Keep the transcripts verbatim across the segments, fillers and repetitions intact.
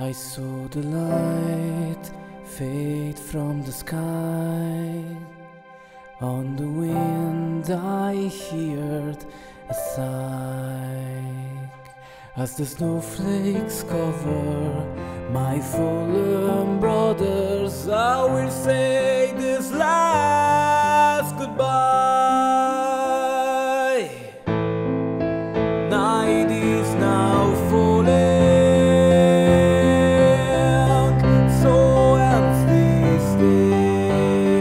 I saw the light fade from the sky. On the wind I heard a sigh, as the snowflakes cover my fallen brothers. I will say this last goodbye. Night is now falling, so ends this day.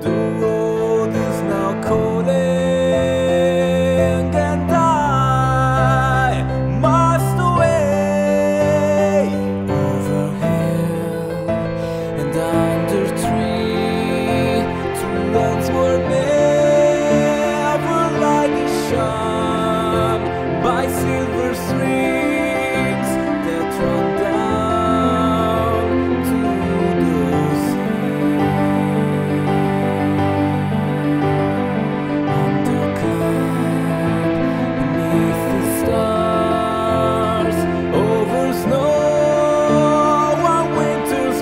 The road is now calling, by silver strings that run down to the sea. Undercut beneath the stars, over snow on winter's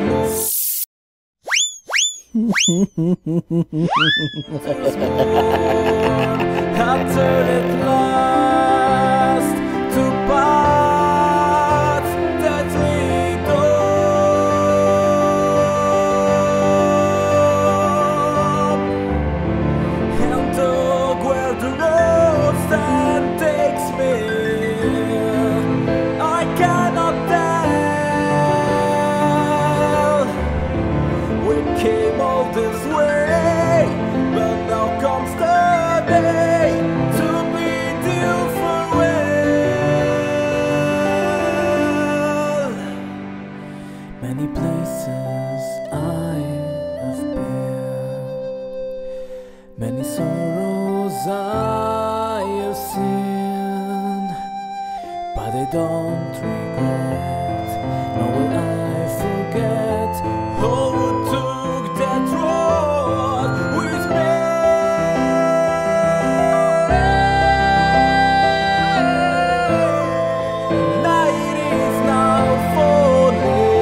moon. Winter's moon after it lies. Many places I have been, many sorrows I have seen, but I don't regret, nor will I forget all who took that road with me. Night is now falling, away.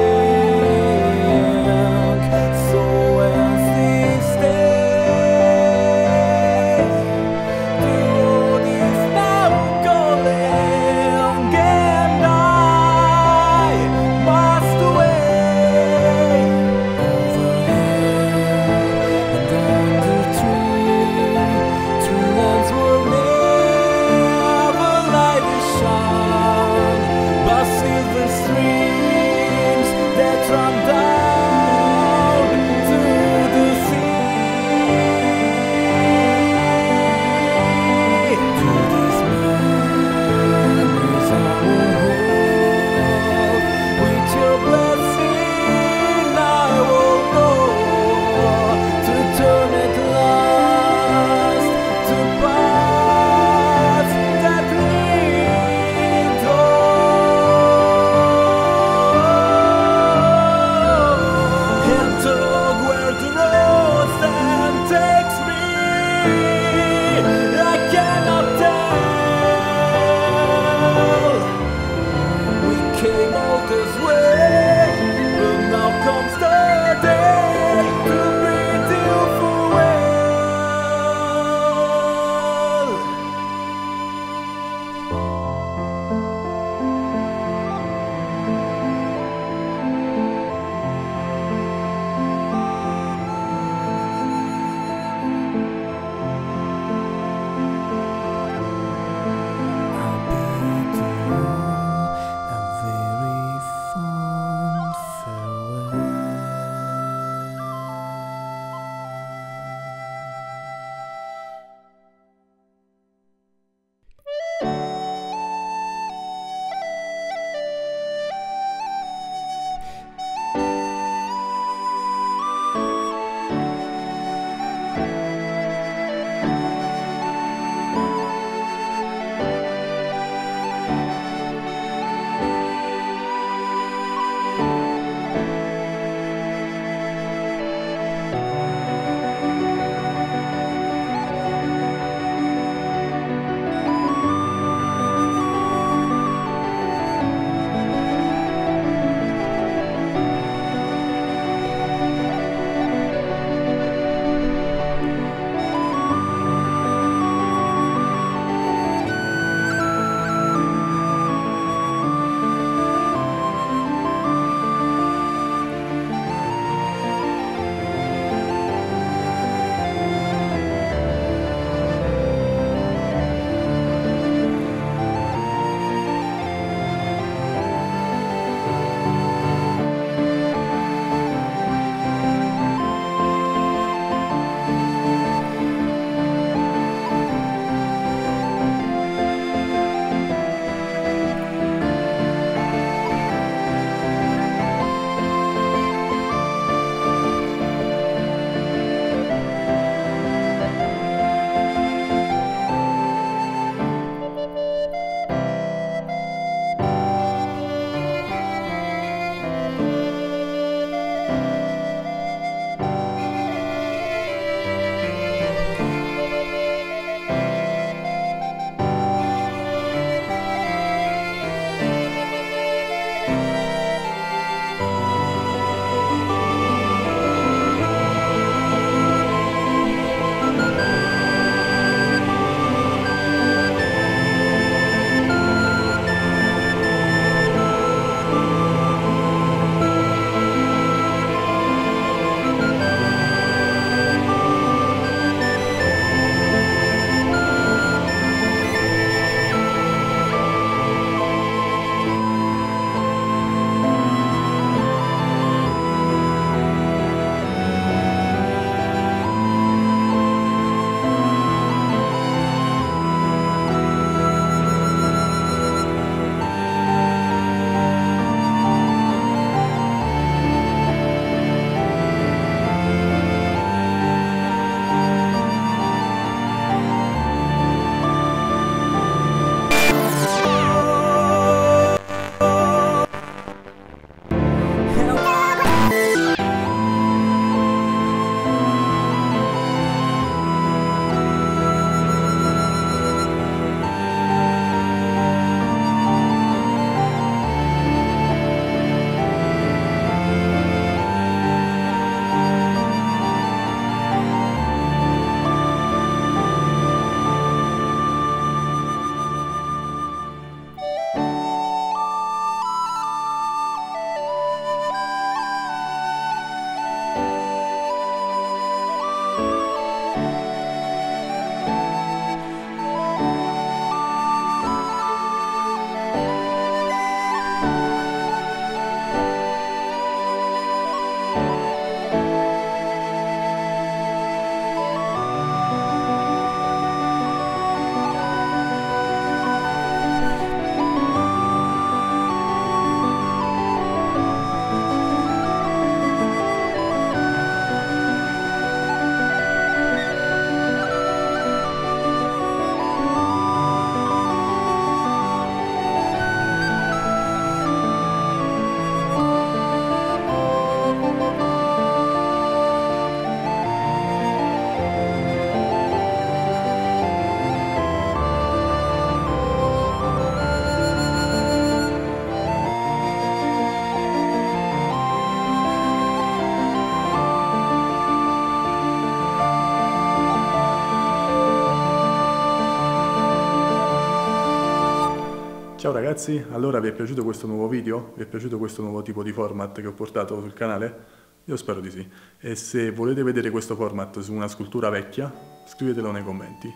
Ciao ragazzi, allora vi è piaciuto questo nuovo video? Vi è piaciuto questo nuovo tipo di format che ho portato sul canale? Io spero di sì. E se volete vedere questo format su una scultura vecchia, scrivetelo nei commenti.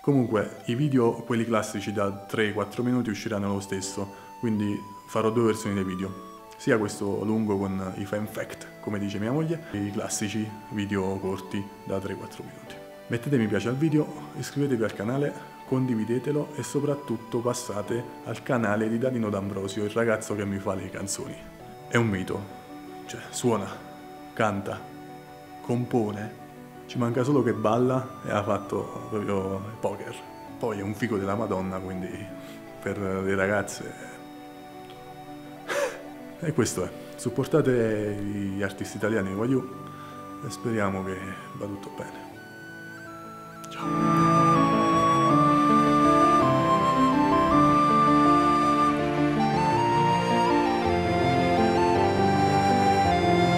Comunque, i video, quelli classici da tre quattro minuti, usciranno lo stesso, quindi farò due versioni dei video. Sia questo lungo con i fan fact, come dice mia moglie, e i classici video corti da tre quattro minuti. Mettete mi piace al video, iscrivetevi al canale, condividetelo e soprattutto passate al canale di Danilo D'Ambrosio, il ragazzo che mi fa le canzoni. È un mito, cioè suona, canta, compone, ci manca solo che balla e ha fatto proprio poker. Poi è un figo della Madonna, quindi per le ragazze. E questo è, supportate gli artisti italiani di Wagyu e speriamo che va tutto bene. Ciao!